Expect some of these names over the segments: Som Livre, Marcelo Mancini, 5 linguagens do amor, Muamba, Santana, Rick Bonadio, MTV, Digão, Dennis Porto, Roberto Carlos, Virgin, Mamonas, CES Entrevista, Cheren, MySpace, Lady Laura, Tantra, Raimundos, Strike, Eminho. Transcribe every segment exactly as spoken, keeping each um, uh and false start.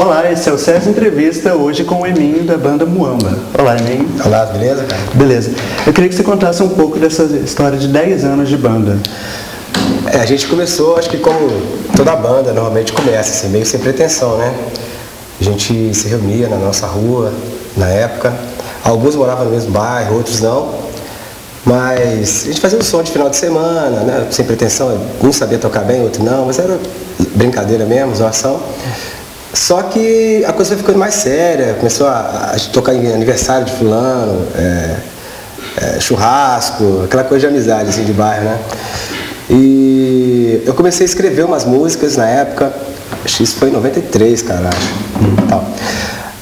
Olá, esse é o C E S Entrevista, hoje com o Eminho da banda Muamba. Olá, Eminho. Olá, beleza, cara? Beleza. Eu queria que você contasse um pouco dessa história de dez anos de banda. É, a gente começou, acho que como toda banda normalmente começa, assim, meio sem pretensão, né? A gente se reunia na nossa rua, na época. Alguns moravam no mesmo bairro, outros não. Mas a gente fazia um som de final de semana, né? Sem pretensão, um sabia tocar bem, outro não, mas era brincadeira mesmo, zoação. Só que a coisa foi ficando mais séria, começou a, a tocar em aniversário de fulano, é, é, churrasco, aquela coisa de amizade assim, de bairro, né? E eu comecei a escrever umas músicas na época, isso foi em noventa e três, cara, acho, tal.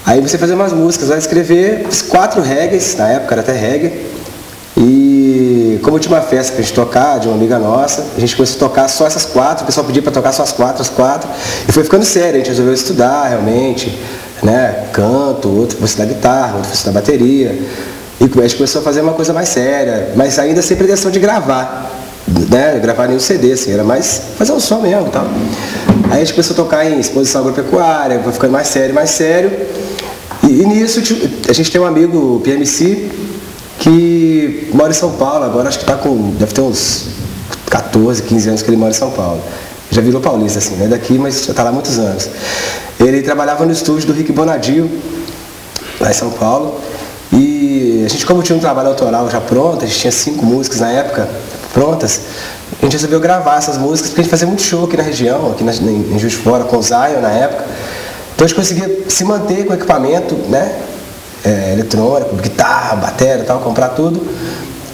Aí comecei a fazer umas músicas, a escrever, fiz quatro reggaes, na época era até reggae, e como tinha uma festa pra gente tocar, de uma amiga nossa, a gente começou a tocar só essas quatro, o pessoal pedia pra tocar só as quatro, as quatro, e foi ficando sério, a gente resolveu estudar realmente, né, canto, outro foi estudar guitarra, outro foi estudar bateria, e a gente começou a fazer uma coisa mais séria, mas ainda sem pretensão de gravar. Né, gravar nenhum C D, assim, era mais fazer um som mesmo e tal. Aí a gente começou a tocar em exposição agropecuária, foi ficando mais sério, mais sério. E, e nisso a gente tem um amigo P M C que mora em São Paulo, agora acho que tá com, deve ter uns quatorze, quinze anos que ele mora em São Paulo. Já virou paulista, assim, né, daqui, mas já tá lá há muitos anos. Ele trabalhava no estúdio do Rick Bonadio, lá em São Paulo. E a gente, como tinha um trabalho autoral já pronto, a gente tinha cinco músicas na época, prontas, a gente resolveu gravar essas músicas, porque a gente fazia muito show aqui na região, aqui na, em Juiz de Fora, com o Zion na época. Então a gente conseguia se manter com equipamento, né, é, eletrônico, guitarra, bateria e tal, comprar tudo.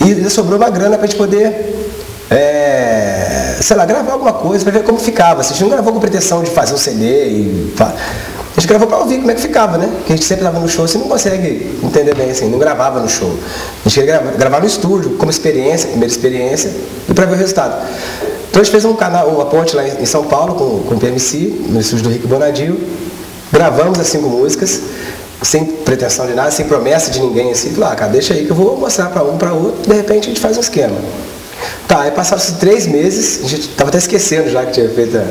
E sobrou uma grana pra gente poder, é, sei lá, gravar alguma coisa, pra ver como ficava. A gente não gravou com pretensão de fazer um C D e... A gente gravou pra ouvir como é que ficava, né? Porque a gente sempre tava no show, você não consegue entender bem assim, não gravava no show. A gente queria gravar, gravar no estúdio, como experiência, primeira experiência, e pra ver o resultado. Então a gente fez um canal, uma ponte lá em São Paulo com, com o P M C, no estúdio do Rick Bonadio. Gravamos as cinco músicas, sem pretensão de nada, sem promessa de ninguém, assim, lá, cara, deixa aí que eu vou mostrar pra um, pra outro, de repente a gente faz um esquema. Tá, aí passaram-se três meses, a gente tava até esquecendo já que tinha feito a,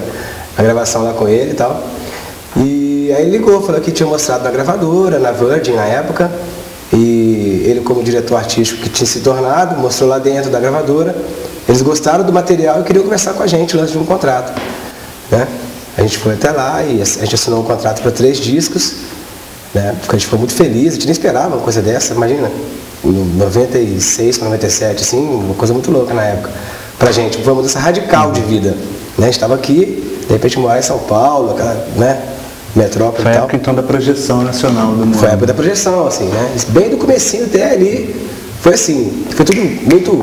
a gravação lá com ele e tal. E aí ele ligou, falou que tinha mostrado na gravadora, na Virgin na época, e ele como diretor artístico que tinha se tornado, mostrou lá dentro da gravadora, eles gostaram do material e queriam conversar com a gente antes de um contrato, né? A gente foi até lá e a gente assinou um contrato para três discos, né? Porque a gente foi muito feliz, a gente não esperava uma coisa dessa, imagina, em noventa e seis, noventa e sete, assim, uma coisa muito louca na época, pra gente, foi uma mudança radical de vida, né? A gente estava aqui, de repente morar em São Paulo, aquela, né? Metrópole. Foi a época então da projeção nacional do mundo. Foi a época da projeção, assim, né? Bem do comecinho até ali, foi assim, foi tudo muito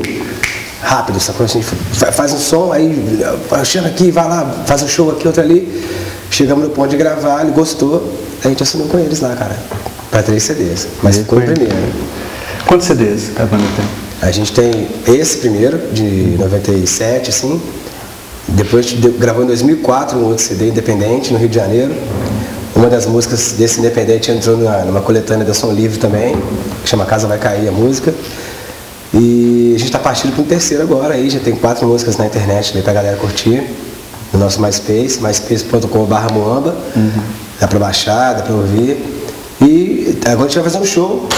rápido, essa coisa assim, faz um som, aí chama aqui, vai lá, faz um show aqui, outro ali. Chegamos no ponto de gravar, ele gostou, a gente assinou com eles lá, cara, para três C Ds, mas e ficou foi... o primeiro. Quantos C Ds a banda tem? A gente tem esse primeiro, de noventa e sete, assim, depois gravou em dois mil e quatro um outro C D independente, no Rio de Janeiro. Uma das músicas desse independente entrou numa, numa coletânea da Som Livre também, que chama Casa Vai Cair, a música. E a gente está partindo para um terceiro agora, aí já tem quatro músicas na internet para a galera curtir, no nosso MySpace, myspace ponto com barra Muamba, uhum. Dá para baixar, dá para ouvir. E agora a gente vai fazer um show,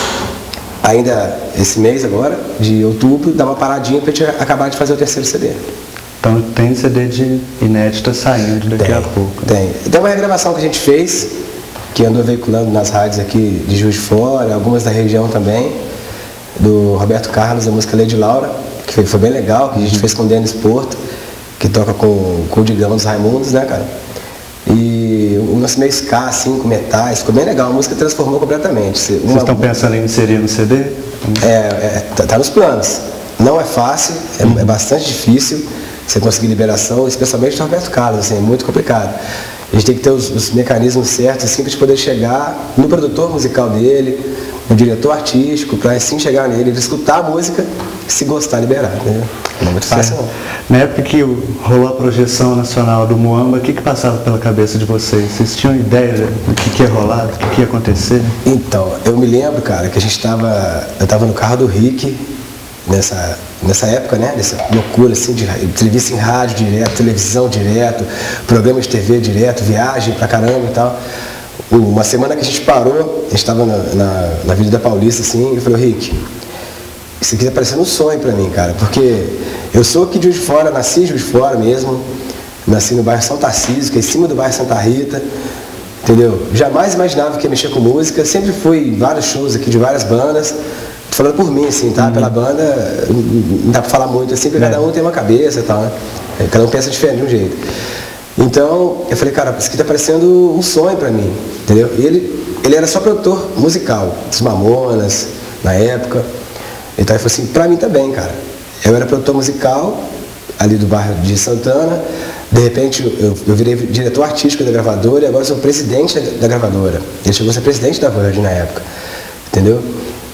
ainda esse mês agora, de outubro, dá uma paradinha para a gente acabar de fazer o terceiro C D. Então tem C D de inédita saindo daqui a pouco. Tem. Então uma regravação que a gente fez, que andou veiculando nas rádios aqui de Juiz de Fora, algumas da região também, do Roberto Carlos, a música Lady Laura, que foi, foi bem legal, que a gente fez com o Dennis Porto, que toca com, com o Digão dos Raimundos, né, cara? E o nosso meio ska, assim, com metais, ficou bem legal, a música transformou completamente. Vocês uma... estão pensando em inserir no C D? É, é tá, tá nos planos. Não é fácil, é, é bastante difícil. Você conseguir liberação, especialmente do Roberto Carlos, assim, é muito complicado. A gente tem que ter os, os mecanismos certos, assim, para poder chegar no produtor musical dele, no diretor artístico, para assim chegar nele, escutar a música, se gostar, liberar, né? Não é muito fácil, não. Na época que rolou a projeção nacional do Muamba, o que, que passava pela cabeça de vocês? Vocês tinham ideia do que, que ia rolar, do que, que ia acontecer? Então, eu me lembro, cara, que a gente estava, eu estava no carro do Rick, Nessa, nessa época, né, dessa loucura assim, de entrevista em rádio direto, televisão direto, programa de T V direto, viagem pra caramba e tal. uma semana que a gente parou, a gente estava na, na, na Vida da Paulista, assim, e eu falei, Rick, isso aqui tá parecendo um sonho pra mim, cara, porque eu sou aqui de Juiz de Fora, nasci em Juiz de Fora mesmo, nasci no bairro São Tarcísio, que é em cima do bairro Santa Rita, entendeu? Jamais imaginava que ia mexer com música, sempre fui em vários shows aqui de várias bandas, tô falando por mim, assim, tá? Uhum. Pela banda, não dá pra falar muito, assim, porque é. Cada um tem uma cabeça e tal, né? Cada um pensa diferente de um jeito. Então, eu falei, cara, isso aqui tá parecendo um sonho pra mim, entendeu? E ele, ele era só produtor musical, dos Mamonas, na época. Então, ele falou assim, pra mim também, cara. Eu era produtor musical, ali do bairro de Santana. De repente, eu, eu virei diretor artístico da gravadora e agora sou presidente da gravadora. Ele chegou a ser presidente da Virgin na época, entendeu?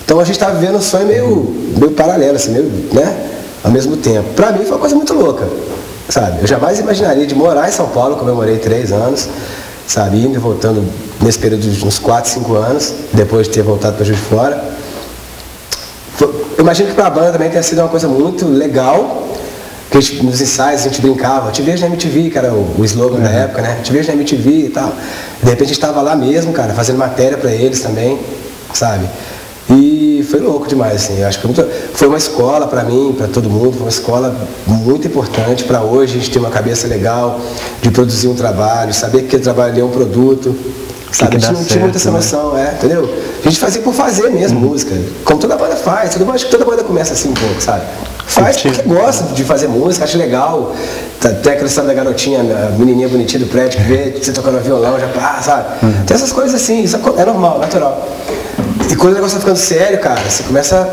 Então, a gente tava vivendo um sonho meio, meio paralelo, assim, meio, né? Ao mesmo tempo. Pra mim, foi uma coisa muito louca. Sabe, eu jamais imaginaria de morar em São Paulo, como eu morei três anos, sabe, indo e voltando nesse período de uns quatro, cinco anos, depois de ter voltado para Juiz de Fora. Foi, eu imagino que para a banda também tenha sido uma coisa muito legal, porque a gente, nos ensaios a gente brincava, te vejo na M T V, que era o, o slogan é. Da época, né, te vejo na M T V e tal. De repente a gente estava lá mesmo, cara, fazendo matéria para eles também, sabe. E foi louco demais, assim, acho que foi uma escola para mim, para todo mundo, foi uma escola muito importante para hoje a gente ter uma cabeça legal de produzir um trabalho, saber que o trabalho ali é um produto, sabe, a gente não tinha muita essa noção, é, entendeu? A gente fazia por fazer mesmo música, como toda banda faz, toda, acho que toda banda começa assim um pouco, sabe? Faz porque gosta de fazer música, acha legal, até aquela história da garotinha, a menininha bonitinha do prédio, que vê você tocando violão, já pá, sabe? Tem então, essas coisas assim, isso é normal, natural. E quando o negócio tá ficando sério, cara, você começa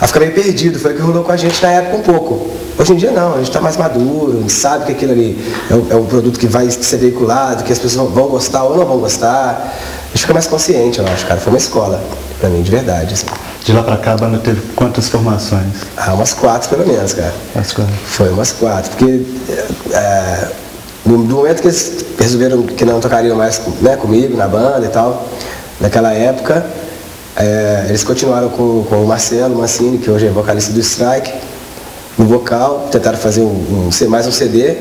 a ficar meio perdido. Foi o que rolou com a gente na época um pouco. Hoje em dia não, a gente tá mais maduro, a gente sabe que aquilo ali é um, é um produto que vai ser veiculado, que as pessoas vão gostar ou não vão gostar. A gente fica mais consciente, eu acho, cara. Foi uma escola, pra mim, de verdade, assim. De lá pra cá, a banda teve quantas formações? Ah, umas quatro pelo menos, cara. Umas quatro? Foi umas quatro, porque... É, no momento que eles resolveram que não tocariam mais, né, comigo, na banda e tal, naquela época... É, eles continuaram com, com o Marcelo Mancini, que hoje é vocalista do Strike, no vocal, tentaram fazer um, um, mais um C D,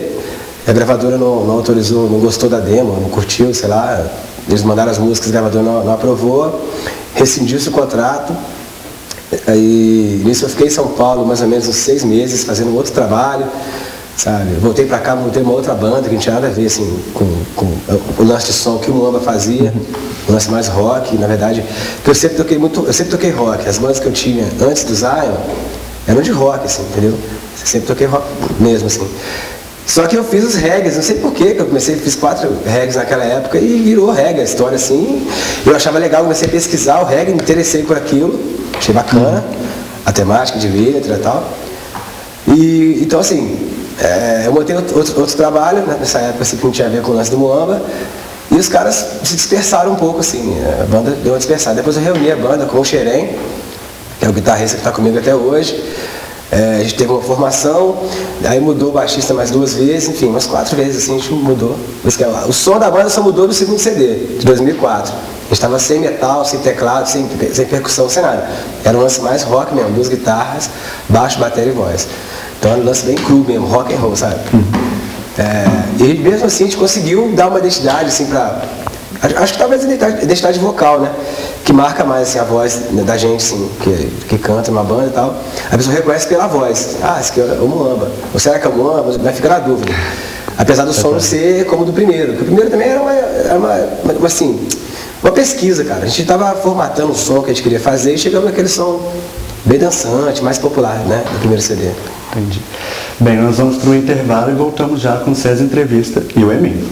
a gravadora não, não autorizou, não gostou da demo, não curtiu, sei lá, eles mandaram as músicas, a gravadora não, não aprovou, rescindiu-se o contrato, aí nisso eu fiquei em São Paulo mais ou menos uns seis meses fazendo outro trabalho, sabe, voltei pra cá, montei uma outra banda que não tinha nada a ver assim, com, com o lance de som que o Muamba fazia, o lance mais rock, na verdade, porque eu sempre toquei muito, eu sempre toquei rock, as bandas que eu tinha antes do Zion eram de rock, assim, entendeu? Eu sempre toquei rock mesmo, assim. Só que eu fiz os reggae, não sei porquê, que eu comecei, fiz quatro reggae naquela época e virou reggae, a história assim, eu achava legal, comecei a pesquisar o reggae, me interessei por aquilo, achei bacana, a temática de letra e tal. E então assim. É, eu montei outro, outro, outro trabalho, né, nessa época assim, que não tinha a ver com o lance do Muamba, e os caras se dispersaram um pouco, assim, a banda deu uma dispersada. Depois eu reuni a banda com o Cheren, que é o guitarrista que está comigo até hoje. É, a gente teve uma formação, aí mudou o baixista mais duas vezes, enfim, umas quatro vezes assim a gente mudou. O som da banda só mudou no segundo C D, de dois mil e quatro. A gente estava sem metal, sem teclado, sem, sem percussão, sem nada. Era um lance mais rock mesmo, duas guitarras, baixo, bateria e voz. Então era um lance bem cru mesmo, rock and roll, sabe? É, e mesmo assim a gente conseguiu dar uma identidade, assim, pra... Acho que talvez a identidade vocal, né? Que marca mais, assim, a voz da gente, assim, que, que canta numa banda e tal. A pessoa reconhece pela voz. Ah, esse aqui é o Muamba. Ou será que é o Muamba? Vai ficar na dúvida. Apesar do som não ser como o do primeiro. Porque o primeiro também era uma, era uma, uma, uma assim, uma pesquisa, cara. A gente tava formatando o som que a gente queria fazer e chegamos naquele som... bem dançante, mais popular, né, do primeiro C D. Entendi. Bem, nós vamos para o intervalo e voltamos já com o C E S Entrevista e o Eminho.